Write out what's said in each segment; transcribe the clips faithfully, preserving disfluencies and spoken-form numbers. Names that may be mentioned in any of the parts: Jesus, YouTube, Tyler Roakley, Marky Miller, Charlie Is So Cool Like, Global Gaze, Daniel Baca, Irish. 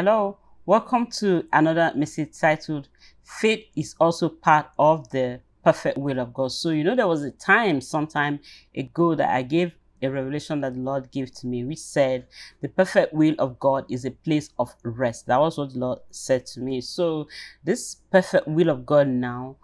Hello, welcome to another message titled, Faith is also part of the perfect will of God. So, you know, there was a time, sometime ago that I gave a revelation that the Lord gave to me, which said, the perfect will of God is a place of rest. That was what the Lord said to me. So, this perfect will of God now,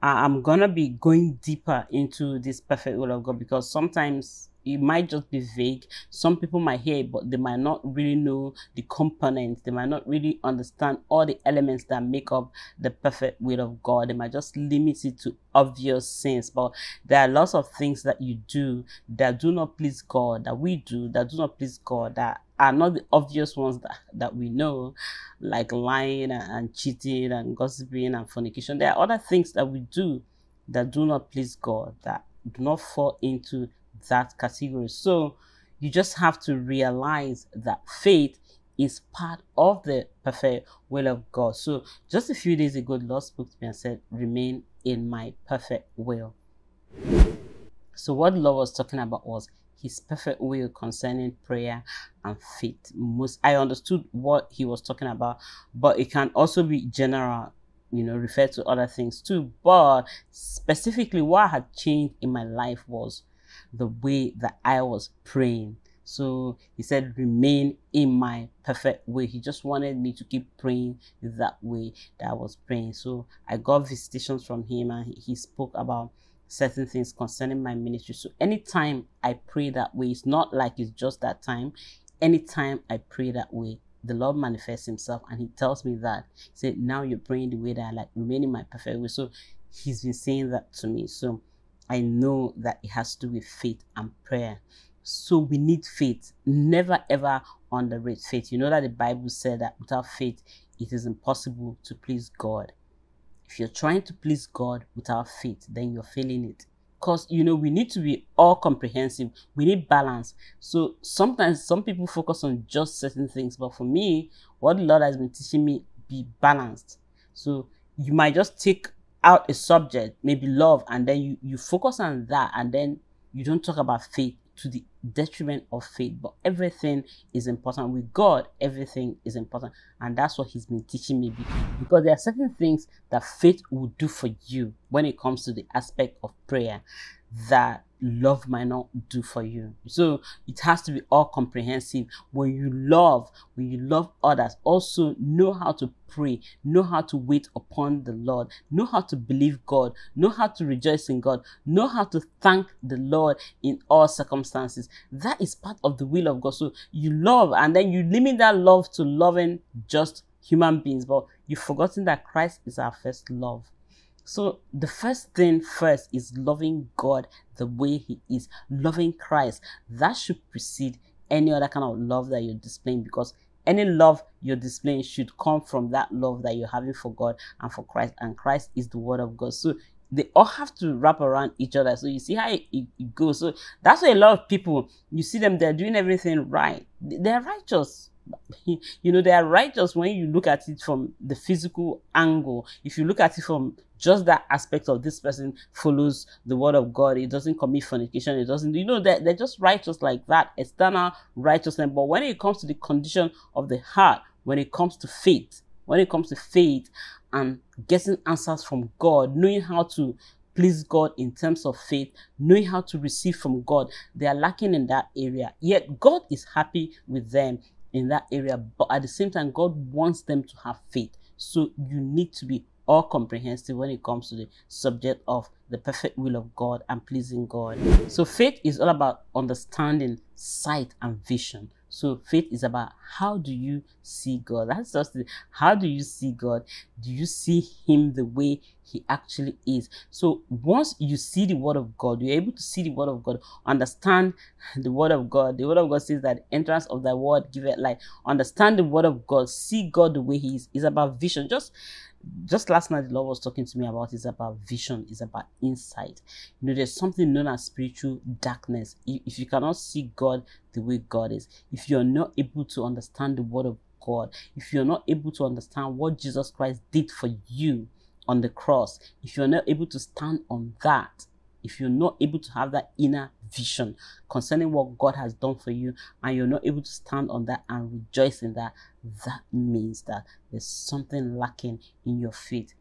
I'm gonna be going deeper into this perfect will of God, because sometimes it might just be vague. Some people might hear it, but they might not really know the components. They might not really understand all the elements that make up the perfect will of God. They might just limit it to obvious things. But there are lots of things that you do that do not please God, that we do that do not please God, that are not the obvious ones that, that we know, like lying and, and cheating and gossiping and fornication. There are other things that we do that do not please God, that do not fall into that category. So you just have to realize that faith is part of the perfect will of God. So just a few days ago, the Lord spoke to me and said, remain in my perfect will. So what the Lord was talking about was his perfect will concerning prayer and faith. Most I understood what he was talking about, but it can also be general, you know, refer to other things too. But specifically what had changed in my life was the way that I was praying. So he said, remain in my perfect will. He just wanted me to keep praying that way that I was praying. So I got visitations from him, and he spoke about certain things concerning my ministry. So anytime I pray that way, it's not like it's just that time. Anytime I pray that way, the Lord manifests himself, and he tells me that. He said, now you're praying the way that I like, remain in my perfect will. So he's been saying that to me. So I know that it has to do with faith and prayer. So we need faith. Never ever underrate faith. You know that the Bible said that without faith, it is impossible to please God. If you're trying to please God without faith, then you're failing it. Because, you know, we need to be all comprehensive. We need balance. So sometimes some people focus on just certain things. But for me, what the Lord has been teaching me, be balanced. So you might just take out a subject, maybe love, and then you, you focus on that, and then you don't talk about faith to the detriment of faith. But everything is important. With God, everything is important. And that's what he's been teaching me, because there are certain things that faith will do for you when it comes to the aspect of prayer that love might not do for you. So it has to be all comprehensive. When you love, when you love others, also know how to pray, know how to wait upon the Lord, know how to believe God, know how to rejoice in God, know how to thank the Lord in all circumstances. That is part of the will of God. So you love, and then you limit that love to loving just human beings, but you've forgotten that Christ is our first love. So the first thing first is loving God the way he is, loving Christ. That should precede any other kind of love that you're displaying, because any love you're displaying should come from that love that you're having for God and for Christ. And Christ is the word of God. So they all have to wrap around each other. So you see how it, it, it goes. So that's why a lot of people, you see them, they're doing everything right. They're righteous. You know, they are righteous when you look at it from the physical angle. If you look at it from just that aspect of this person follows the word of God, it doesn't commit fornication, it doesn't, you know, they're, they're just righteous like that, external righteousness. But when it comes to the condition of the heart, when it comes to faith, when it comes to faith and getting answers from God, knowing how to please God in terms of faith, knowing how to receive from God, they are lacking in that area. Yet God is happy with them in that area, but at the same time, God wants them to have faith. So you need to be all comprehensive when it comes to the subject of the perfect will of God and pleasing God. So faith is all about understanding, sight, and vision. So faith is about, how do you see God? That's just it. How do you see God? Do you see him the way he actually is? So once you see the word of God, you're able to see the word of God, understand the word of God. The word of God says that the entrance of thy word giveth light. Understand the word of God. See God the way he is. It's about vision. Just Just last night, the Lord was talking to me about, it's about vision, it's about insight. You know, there's something known as spiritual darkness. If you cannot see God the way God is, if you're not able to understand the word of God, if you're not able to understand what Jesus Christ did for you on the cross, if you're not able to stand on that, if you're not able to have that inner vision concerning what God has done for you, and you're not able to stand on that and rejoice in that, that means that there's something lacking in your faith,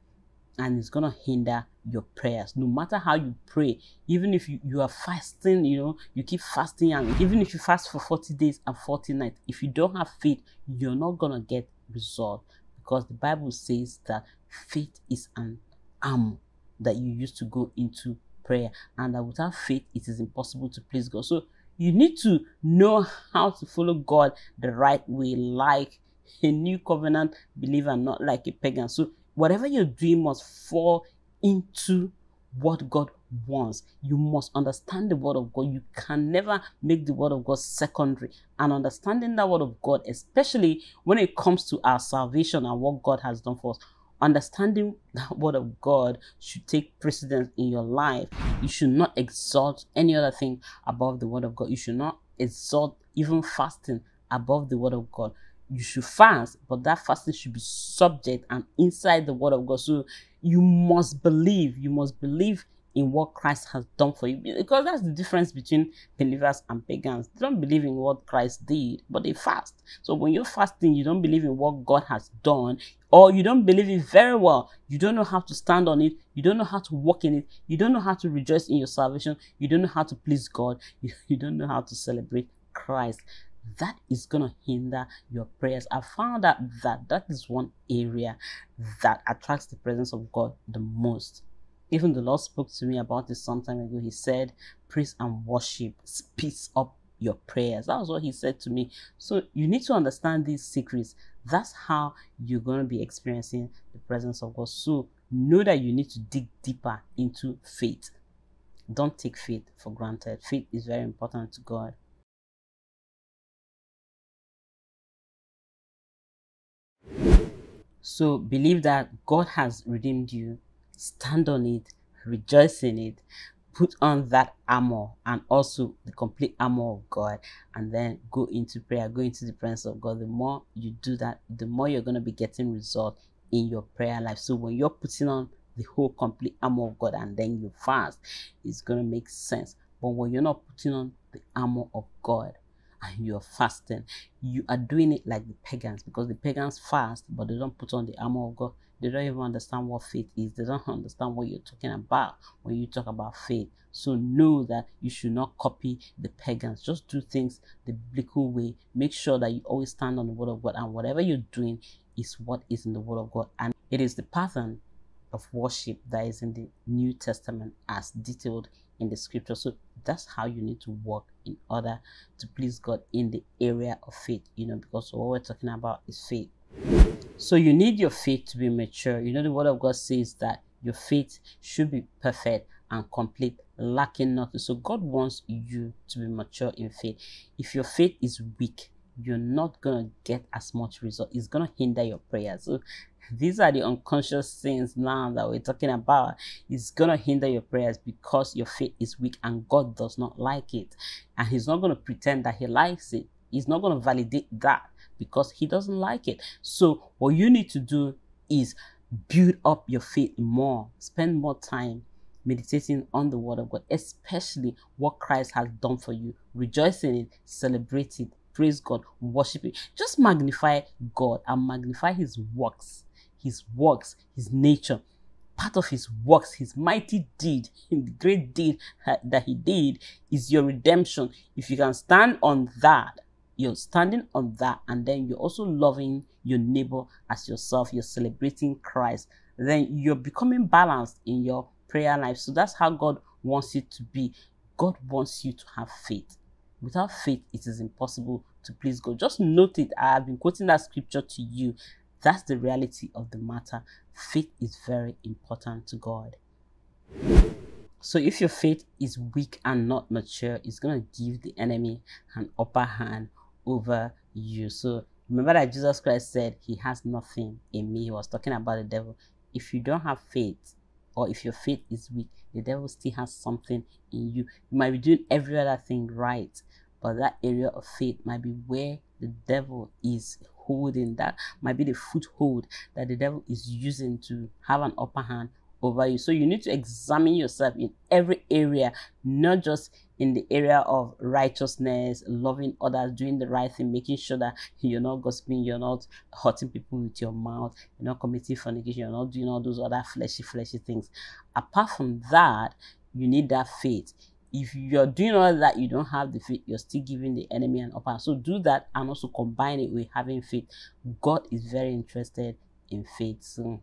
and it's going to hinder your prayers. No matter how you pray, even if you, you are fasting, you know, you keep fasting, and even if you fast for forty days and forty nights, if you don't have faith, you're not going to get resolved, because the Bible says that faith is an arm that you use to go into prayer, and that without faith, it is impossible to please God. So you need to know how to follow God the right way, like a new covenant believer, not like a pagan. So whatever you're doing must fall into what God wants. You must understand the word of God. You can never make the word of God secondary. And understanding that word of God, especially when it comes to our salvation and what God has done for us, understanding that word of God should take precedence in your life. You should not exalt any other thing above the word of God. You should not exalt even fasting above the word of God. You should fast, but that fasting should be subject and inside the word of God. So you must believe. You must believe in what Christ has done for you. Because that's the difference between believers and pagans. They don't believe in what Christ did, but they fast. So when you're fasting, you don't believe in what God has done, or you don't believe it very well. You don't know how to stand on it. You don't know how to walk in it. You don't know how to rejoice in your salvation. You don't know how to please God. You, you don't know how to celebrate Christ. That is going to hinder your prayers. I found out that that is one area that attracts the presence of God the most. Even the Lord spoke to me about this some time ago. He said, praise and worship speeds up your prayers. That was what he said to me. So you need to understand these secrets. That's how you're going to be experiencing the presence of God. So know that you need to dig deeper into faith. Don't take faith for granted. Faith is very important to God. So believe that God has redeemed you. Stand on it, rejoice in it, put on that armor, and also the complete armor of God, and then go into prayer, go into the presence of God. The more you do that, the more you're going to be getting result in your prayer life. So when you're putting on the whole complete armor of God and then you fast, it's going to make sense. But when you're not putting on the armor of God and you're fasting, you are doing it like the pagans, because the pagans fast, but they don't put on the armor of God. They don't even understand what faith is. They don't understand what you're talking about when you talk about faith. So know that you should not copy the pagans. Just do things the biblical way. Make sure that you always stand on the word of God, and whatever you're doing is what is in the word of God. And it is the pattern of worship that is in the New Testament as detailed in the scripture. So that's how you need to work in order to please God in the area of faith, you know, because what we're talking about is faith. So you need your faith to be mature. You know, the word of God says that your faith should be perfect and complete, lacking nothing. So God wants you to be mature in faith. If your faith is weak, you're not going to get as much result. It's going to hinder your prayers. So these are the unconscious sins now that we're talking about. It's going to hinder your prayers because your faith is weak, and God does not like it. And he's not going to pretend that he likes it. He's not going to validate that, because he doesn't like it. So what you need to do is build up your faith more. Spend more time meditating on the word of God, especially what Christ has done for you. Rejoice in it, celebrate it, praise God, worship it. Just magnify God and magnify his works, his works, his nature. Part of his works, his mighty deed, his great deed that he did is your redemption. If you can stand on that, you're standing on that, and then you're also loving your neighbor as yourself. You're celebrating Christ. Then you're becoming balanced in your prayer life. So that's how God wants you to be. God wants you to have faith. Without faith, it is impossible to please God. Just note it. I have been quoting that scripture to you. That's the reality of the matter. Faith is very important to God. So if your faith is weak and not mature, it's going to give the enemy an upper hand over you. So remember that Jesus Christ said he has nothing in me. He was talking about the devil. If you don't have faith, or if your faith is weak, the devil still has something in you. You might be doing every other thing right, but that area of faith might be where the devil is holding. That might be the foothold that the devil is using to have an upper hand over you. So you need to examine yourself in every area, not just in the area of righteousness, loving others, doing the right thing, making sure that you're not gossiping, you're not hurting people with your mouth, you're not committing fornication, you're not doing all those other fleshy, fleshy things. Apart from that, you need that faith. If you're doing all that, you don't have the faith, you're still giving the enemy an upper. So do that and also combine it with having faith. God is very interested in faith. So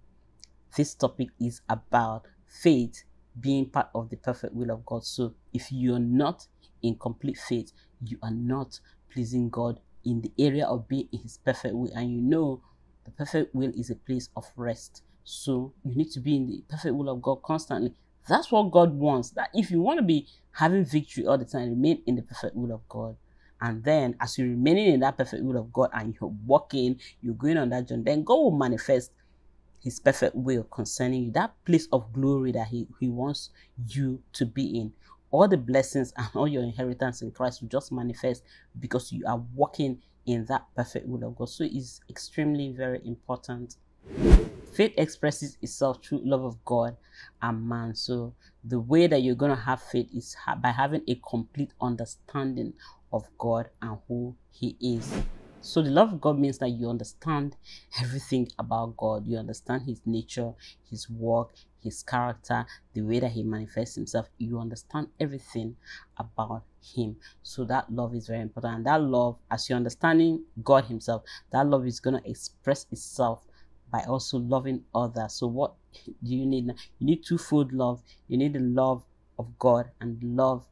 this topic is about faith being part of the perfect will of God. So if you're not in complete faith, you are not pleasing God in the area of being in his perfect will. And you know the perfect will is a place of rest. So you need to be in the perfect will of God constantly. That's what God wants. That if you want to be having victory all the time, remain in the perfect will of God. And then as you're remaining in that perfect will of God and you're walking, you're going on that journey, then God will manifest his perfect will concerning you. That place of glory that he, he wants you to be in. All the blessings and all your inheritance in Christ will just manifest because you are walking in that perfect will of God. So it's extremely very important. Faith expresses itself through love of God and man. So the way that you're going to have faith is ha- by having a complete understanding of God and who he is. So the love of God means that you understand everything about God. You understand his nature, his work, his character, the way that he manifests himself. You understand everything about him. So that love is very important. And that love, as you're understanding God himself, that love is going to express itself by also loving others. So what do you need now? You need twofold love. You need the love of God and the love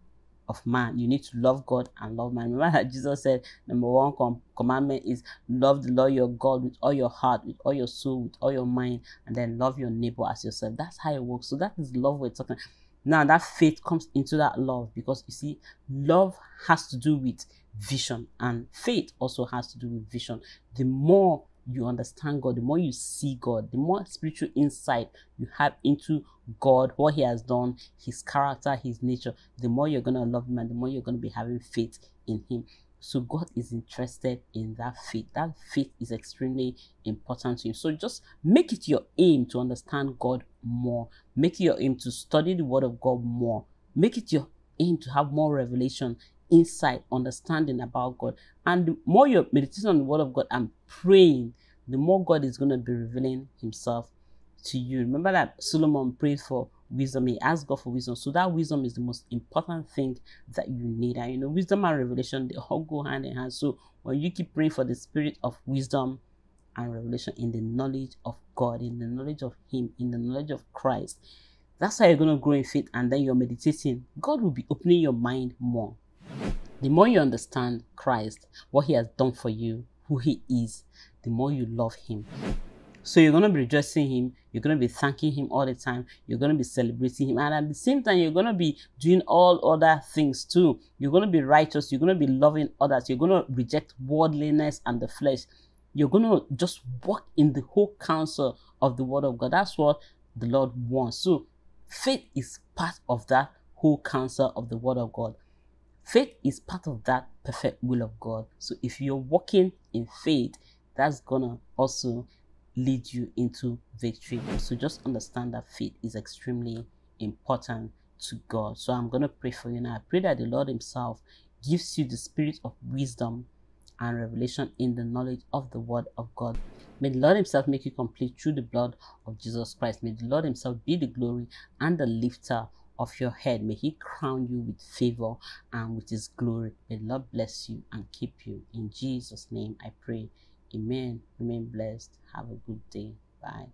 of man. You need to love God and love man. Remember that Jesus said, number one com commandment is love the Lord your God with all your heart, with all your soul, with all your mind, and then love your neighbor as yourself. That's how it works. So that is love we're talking about. Now that faith comes into that love, because you see, love has to do with vision, and faith also has to do with vision. The more you understand God, the more you see God, the more spiritual insight you have into God, what he has done, his character, his nature, the more you're going to love him and the more you're going to be having faith in him. So God is interested in that faith. That faith is extremely important to him. So just make it your aim to understand God more. Make it your aim to study the word of God more. Make it your aim to have more revelation, insight, understanding about God. And the more you're meditating on the word of God and praying, the more God is going to be revealing himself to you. Remember that Solomon prayed for wisdom. He asked God for wisdom. So that wisdom is the most important thing that you need. And you know, wisdom and revelation, they all go hand in hand. So when you keep praying for the spirit of wisdom and revelation in the knowledge of God, in the knowledge of him, in the knowledge of Christ, that's how you're going to grow in faith. And then you're meditating, God will be opening your mind more. The more you understand Christ, what he has done for you, who he is, the more you love him. So you're going to be rejoicing him. You're going to be thanking him all the time. You're going to be celebrating him. And at the same time, you're going to be doing all other things too. You're going to be righteous. You're going to be loving others. You're going to reject worldliness and the flesh. You're going to just walk in the whole counsel of the word of God. That's what the Lord wants. So faith is part of that whole counsel of the word of God. Faith is part of that perfect will of God. So if you're walking in faith, that's gonna also lead you into victory. So just understand that faith is extremely important to God. So I'm gonna pray for you now. I pray that the Lord himself gives you the spirit of wisdom and revelation in the knowledge of the word of God. May the Lord himself make you complete through the blood of Jesus Christ. May the Lord himself be the glory and the lifter of your head. May he crown you with favor and with his glory. May the Lord bless you and keep you. In Jesus' name I pray. Amen. Remain blessed. Have a good day. Bye.